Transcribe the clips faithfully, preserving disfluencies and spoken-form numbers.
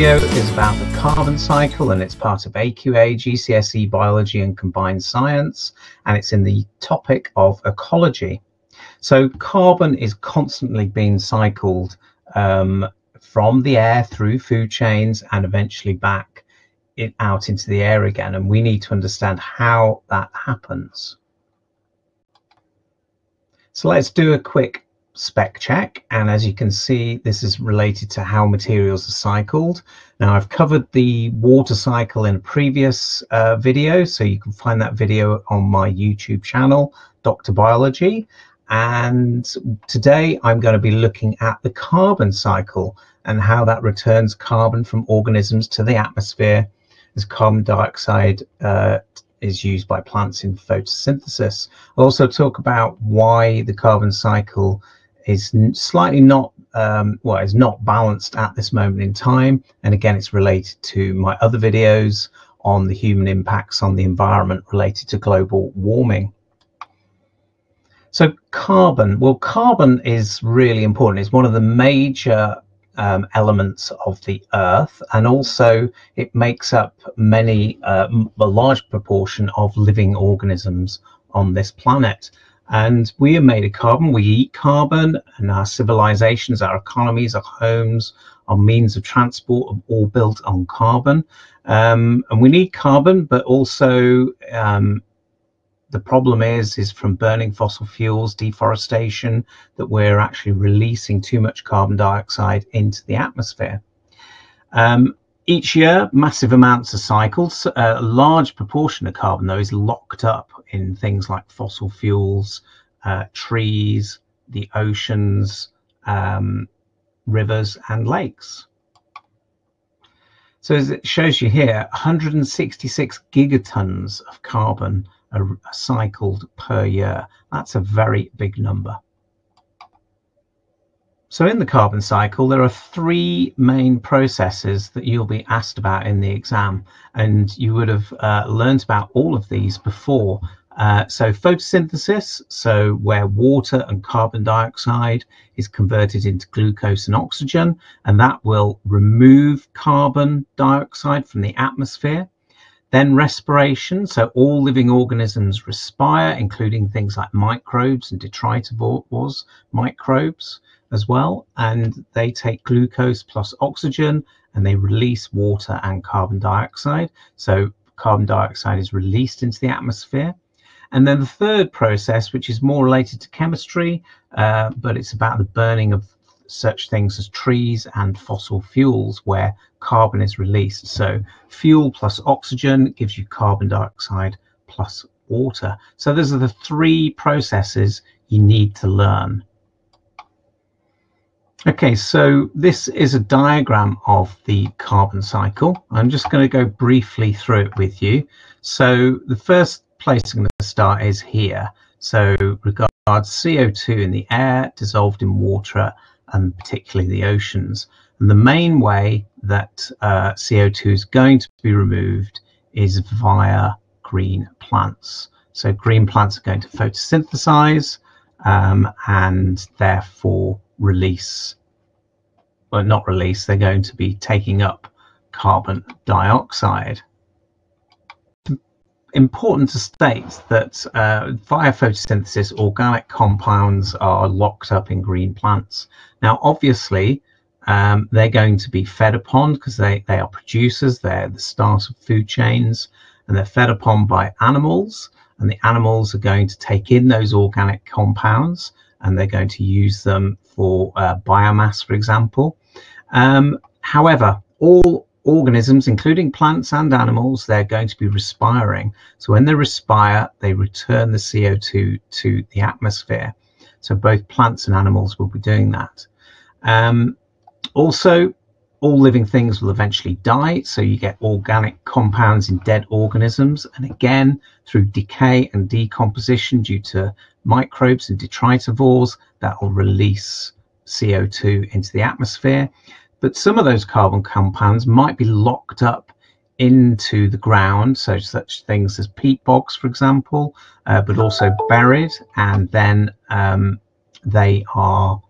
video is about the carbon cycle, and it's part of A Q A, G C S E biology and combined science, and it's in the topic of ecology. So carbon is constantly being cycled um, from the air through food chains and eventually back it out into the air again, and we need to understand how that happens. So let's do a quick spec check, and as you can see, this is related to how materials are cycled. Now, I've covered the water cycle in a previous uh, video, so you can find that video on my YouTube channel, Doctor Biology, and today I'm going to be looking at the carbon cycle and how that returns carbon from organisms to the atmosphere as carbon dioxide uh, is used by plants in photosynthesis. I'll also talk about why the carbon cycle is slightly not um, well, it's not balanced at this moment in time, and again it's related to my other videos on the human impacts on the environment related to global warming. So carbon, well carbon is really important. It's one of the major um, elements of the earth, and also it makes up many uh, a large proportion of living organisms on this planet. And we are made of carbon, we eat carbon, and our civilizations, our economies, our homes, our means of transport are all built on carbon. Um, and we need carbon, but also um, the problem is, is from burning fossil fuels, deforestation, that we're actually releasing too much carbon dioxide into the atmosphere. Um, Each year, massive amounts are cycled. A large proportion of carbon, though, is locked up in things like fossil fuels, uh, trees, the oceans, um, rivers and lakes. So as it shows you here, one hundred sixty-six gigatons of carbon are cycled per year. That's a very big number. So in the carbon cycle, there are three main processes that you'll be asked about in the exam, and you would have uh, learned about all of these before. Uh, so photosynthesis, so where water and carbon dioxide is converted into glucose and oxygen, and that will remove carbon dioxide from the atmosphere. Then respiration, so all living organisms respire, including things like microbes and detritivores, microbes as well, and they take glucose plus oxygen and they release water and carbon dioxide, so carbon dioxide is released into the atmosphere. And then the third process, which is more related to chemistry, uh, but it's about the burning of such things as trees and fossil fuels, where carbon is released. So fuel plus oxygen gives you carbon dioxide plus water. So those are the three processes you need to learn. Okay, so this is a diagram of the carbon cycle. I'm just going to go briefly through it with you. So the first place I'm going to start is here. So regards C O two in the air, dissolved in water, and particularly the oceans. And the main way that uh, C O two is going to be removed is via green plants. So green plants are going to photosynthesize um, and therefore release, well not release, they're going to be taking up carbon dioxide. Important to state that uh, via photosynthesis, organic compounds are locked up in green plants. Now obviously um, they're going to be fed upon because they, they are producers, they're the start of food chains, and they're fed upon by animals, and the animals are going to take in those organic compounds and they're going to use them for uh, biomass, for example. Um, however, all organisms, including plants and animals, they're going to be respiring. So when they respire, they return the C O two to the atmosphere. So both plants and animals will be doing that. Um, also, all living things will eventually die. So you get organic compounds in dead organisms. And again, through decay and decomposition due to microbes and detritivores, that will release C O two into the atmosphere. But some of those carbon compounds might be locked up into the ground, so such things as peat bogs, for example, uh, but also buried, and then um, they are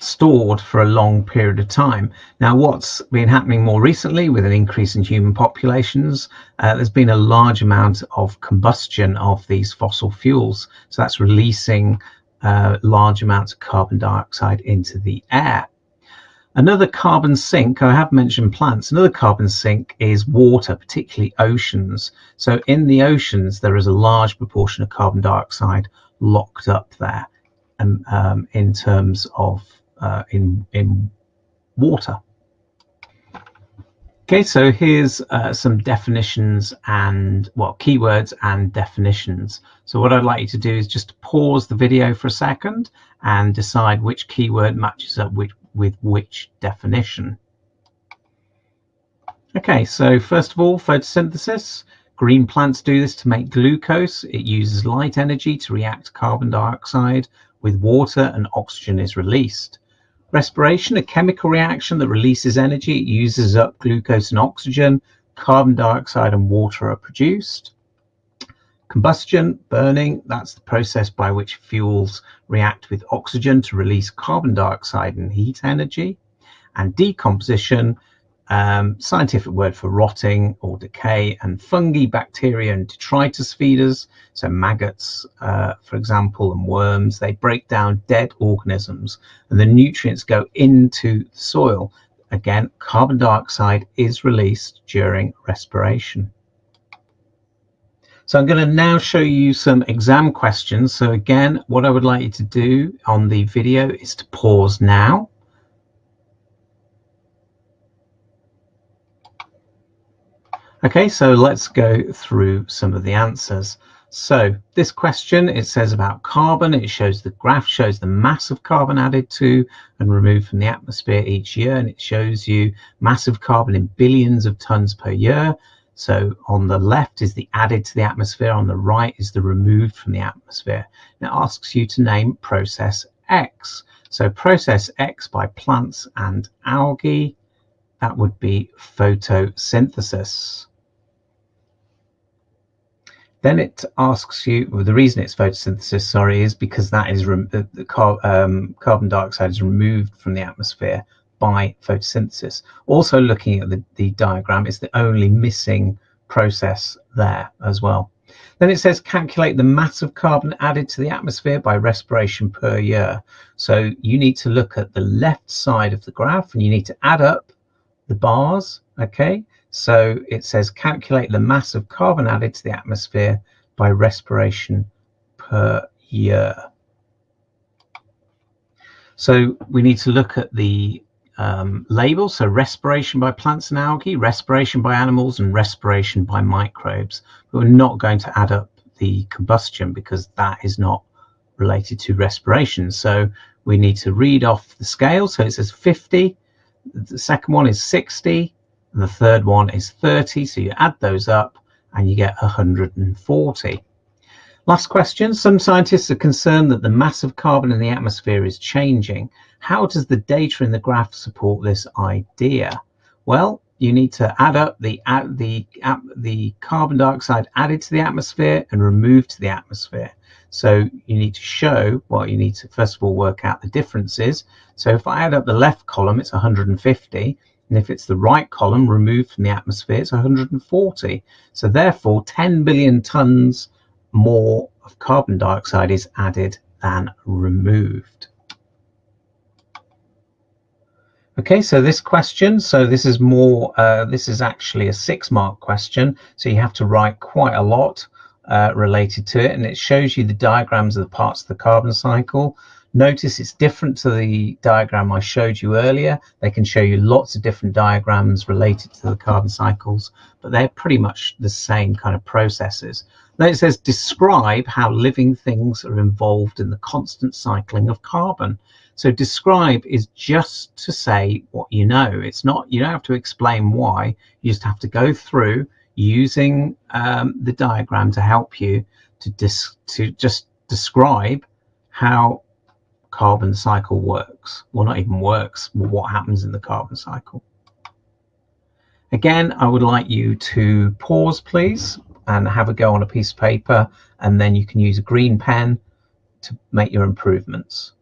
stored for a long period of time. Now, what's been happening more recently with an increase in human populations, uh, there's been a large amount of combustion of these fossil fuels. So that's releasing uh, large amounts of carbon dioxide into the air. Another carbon sink, I have mentioned plants, another carbon sink is water, particularly oceans. So in the oceans, there is a large proportion of carbon dioxide locked up there um, um, in terms of uh, in, in water. Okay, so here's uh, some definitions and, well, keywords and definitions. So what I'd like you to do is just pause the video for a second and decide which keyword matches up with with which definition. Okay, so first of all, photosynthesis. Green plants do this to make glucose. It uses light energy to react to carbon dioxide with water, and oxygen is released. Respiration, a chemical reaction that releases energy. It uses up glucose and oxygen. Carbon dioxide and water are produced. Combustion, burning, that's the process by which fuels react with oxygen to release carbon dioxide and heat energy. And decomposition, um, scientific word for rotting or decay, and fungi, bacteria and detritus feeders, so maggots, uh, for example, and worms, they break down dead organisms and the nutrients go into the soil. Again, carbon dioxide is released during respiration. So I'm going to now show you some exam questions. So again, what I would like you to do on the video is to pause now. Okay, so let's go through some of the answers. So this question, it says about carbon. It shows the graph, shows the mass of carbon added to and removed from the atmosphere each year. And it shows you mass of carbon in billions of tons per year. So on the left is the added to the atmosphere, on the right is the removed from the atmosphere. And it asks you to name process X. So process X by plants and algae, that would be photosynthesis. Then it asks you, well, the reason it's photosynthesis, sorry, is because that is the, the car um, carbon dioxide is removed from the atmosphere by photosynthesis. Also looking at the, the diagram is the only missing process there as well. Then it says calculate the mass of carbon added to the atmosphere by respiration per year. So you need to look at the left side of the graph and you need to add up the bars, okay? So it says calculate the mass of carbon added to the atmosphere by respiration per year. So we need to look at the Um, labels, so respiration by plants and algae, respiration by animals, and respiration by microbes. But we're not going to add up the combustion because that is not related to respiration. So we need to read off the scale. So it says fifty, the second one is sixty, and the third one is thirty. So you add those up and you get one hundred forty. Last question, some scientists are concerned that the mass of carbon in the atmosphere is changing. How does the data in the graph support this idea? Well, you need to add up the, uh, the, uh, the carbon dioxide added to the atmosphere and removed to the atmosphere. So you need to show, well, you need to first of all work out the differences. So if I add up the left column, it's one hundred fifty. And if it's the right column, removed from the atmosphere, it's one hundred forty. So therefore, ten billion tons more of carbon dioxide is added than removed. Okay, so this question, so this is more, uh, this is actually a six mark question. So you have to write quite a lot uh, related to it. And it shows you the diagrams of the parts of the carbon cycle. Notice it's different to the diagram I showed you earlier. They can show you lots of different diagrams related to the carbon cycles, but they're pretty much the same kind of processes. Then it says describe how living things are involved in the constant cycling of carbon. So describe is just to say what you know. It's not, you don't have to explain why, you just have to go through using um, the diagram to help you to, dis to just describe how carbon cycle works. Well, not even works, what happens in the carbon cycle. Again, I would like you to pause, please, and have a go on a piece of paper, and then you can use a green pen to make your improvements.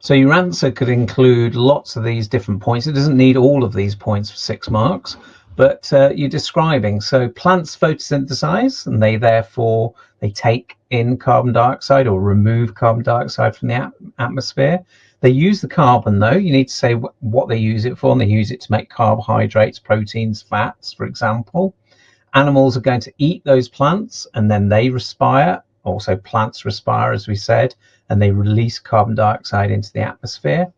So your answer could include lots of these different points. It doesn't need all of these points for six marks, but uh, you're describing. So plants photosynthesize, and they therefore, they take in carbon dioxide or remove carbon dioxide from the at atmosphere. They use the carbon, though. You need to say wh what they use it for, and they use it to make carbohydrates, proteins, fats, for example. Animals are going to eat those plants, and then they respire. Also, plants respire, as we said, and they release carbon dioxide into the atmosphere.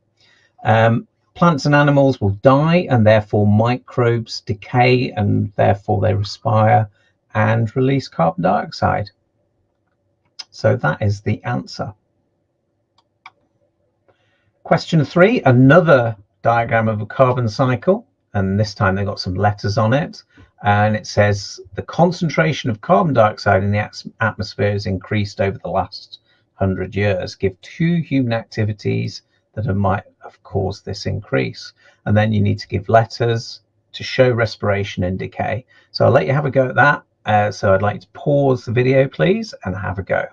Um, plants and animals will die, and therefore microbes decay, and therefore they respire and release carbon dioxide. So that is the answer. Question three, another diagram of a carbon cycle, and this time they've got some letters on it. And it says the concentration of carbon dioxide in the atmosphere has increased over the last hundred years. Give two human activities that have, might have caused this increase. And then you need to give letters to show respiration and decay. So I'll let you have a go at that. Uh, so I'd like to pause the video, please, and have a go.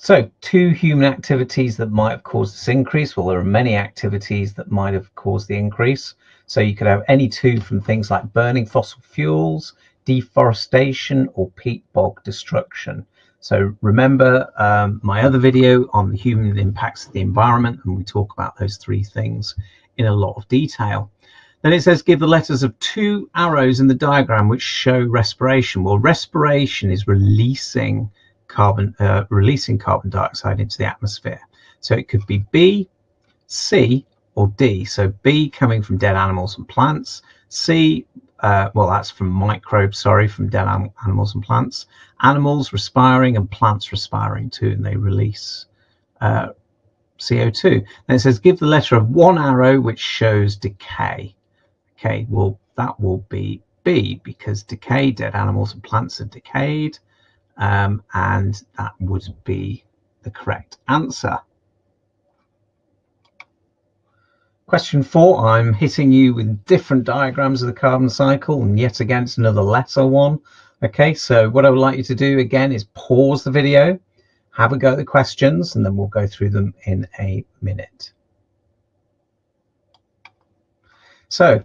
So two human activities that might have caused this increase. Well, there are many activities that might have caused the increase. So you could have any two from things like burning fossil fuels, deforestation, or peat bog destruction. So remember um, my other video on the human impacts of the environment, and we talk about those three things in a lot of detail. Then it says give the letters of two arrows in the diagram which show respiration. Well, respiration is releasing carbon uh, releasing carbon dioxide into the atmosphere, so it could be B, C, or D. So B coming from dead animals and plants, C uh, well that's from microbes, sorry from dead anim animals and plants, animals respiring and plants respiring too, and they release uh, C O two. Then it says give the letter of one arrow which shows decay. Okay, well that will be B, because decay, dead animals and plants have decayed. Um, and that would be the correct answer. Question four, I'm hitting you with different diagrams of the carbon cycle, and yet again it's another letter one. Okay, so what I would like you to do again is pause the video, have a go at the questions, and then we'll go through them in a minute. So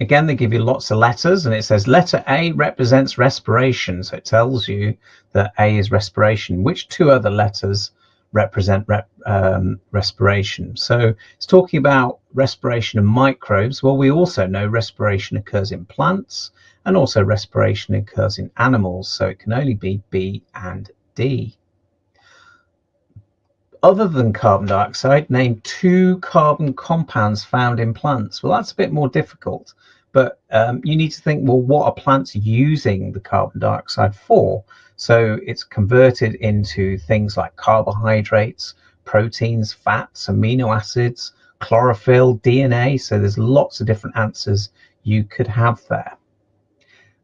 again, they give you lots of letters, and it says letter A represents respiration. So it tells you that A is respiration. Which two other letters represent rep, um, respiration? So it's talking about respiration in microbes. Well, we also know respiration occurs in plants, and also respiration occurs in animals. So it can only be B and D. Other than carbon dioxide, name two carbon compounds found in plants. Well, that's a bit more difficult, but um, you need to think, well, what are plants using the carbon dioxide for? So it's converted into things like carbohydrates, proteins, fats, amino acids, chlorophyll, D N A. So there's lots of different answers you could have there.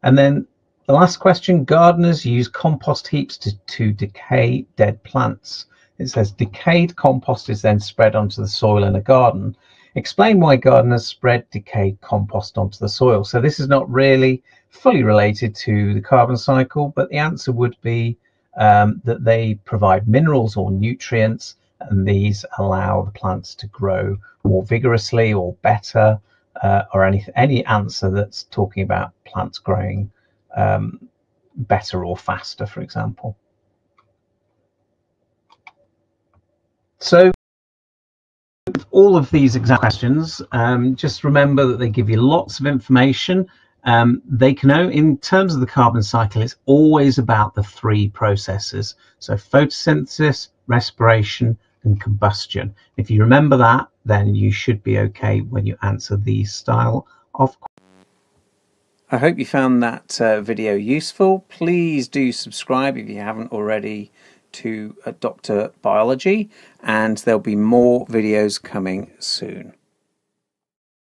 And then the last question, gardeners use compost heaps to, to decay dead plants. It says decayed compost is then spread onto the soil in a garden. Explain why gardeners spread decayed compost onto the soil. So this is not really fully related to the carbon cycle, but the answer would be um, that they provide minerals or nutrients, and these allow the plants to grow more vigorously or better, uh, or any, any answer that's talking about plants growing um, better or faster, for example. So with all of these exam questions, um, just remember that they give you lots of information. Um, they can, in terms of the carbon cycle, it's always about the three processes. So photosynthesis, respiration, and combustion. If you remember that, then you should be okay when you answer these style of questions. I hope you found that uh, video useful. Please do subscribe if you haven't already to Doctor Biology, and there'll be more videos coming soon.